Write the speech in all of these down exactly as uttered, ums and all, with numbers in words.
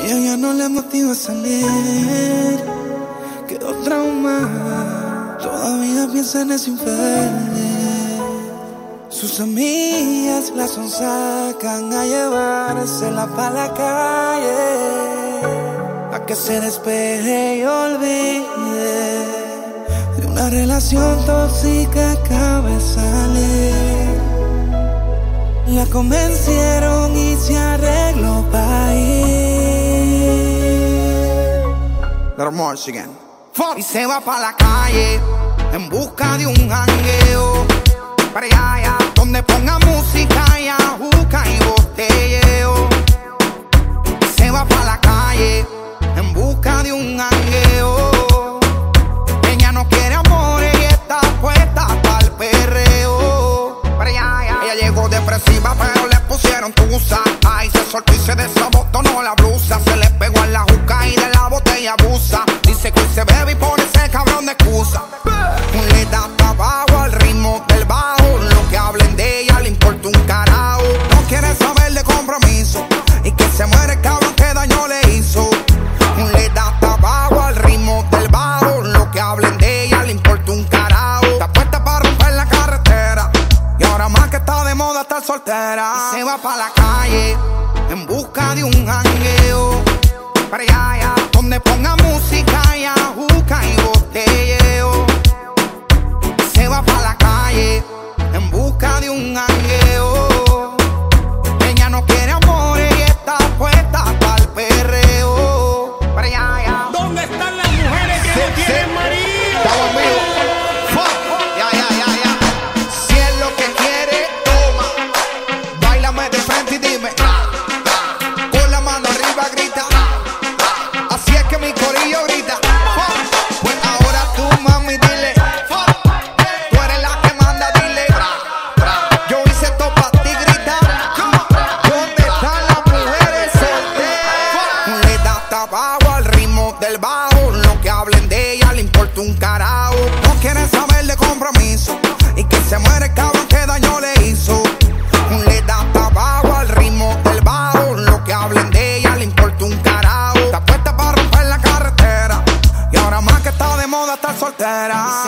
Ella ya no la motiva a salir, quedó traumada, todavía piensa en ese infierno. Sus amigas la sonsacan a llevársela pa' la calle, pa' que se despeje y olvide de una relación tóxica que acaba de salir. La convencieron y se arregló pa' ir. Y se va pa' la calle en busca de un jangueo, para allá, allá, donde ponga música y ajuca y botelleo. Y se va pa' la calle en busca de un jangueo. Ella no quiere amor y está puesta pa'l perreo. Para allá, allá. Ella llegó depresiva, pero le pusieron tusa. Ay, se soltó y se desabotonó la blusa. Se le pegó a la juca y de la botella abusa. Dice que hoy se bebe y pone ese cabrón de excusa. Le da tabaco al ritmo del bajo. Lo que hablen de ella le importa un carajo. No quiere saber de compromiso y que se muere el cabrón que daño le hizo. Le da tabaco al ritmo del bajo. Lo que hablen de ella le importa un carajo. Está puesta para romper la carretera y ahora más que está de moda estar soltera. Y se va pa' la calle en busca de un jangueo, para allá, allá, donde ponga música y ajuca y botelleo. Y se va pa' la calle en busca de un jangueo. Ella no quiere amor y está puesta pa'l perreo, para allá, allá. ¿Dónde están las mujeres que se, no tienen se, marido? Y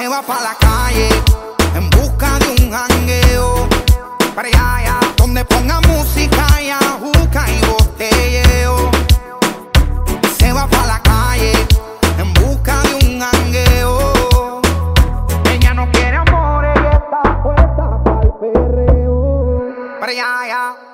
se va pa' la calle en busca de un jangueo, para allá, allá, donde ponga música y ajuca y botelleo. Y se va pa' la calle en busca de un jangueo. Ella no quiere amor, ella está puesta pa'l perreo, para allá, allá.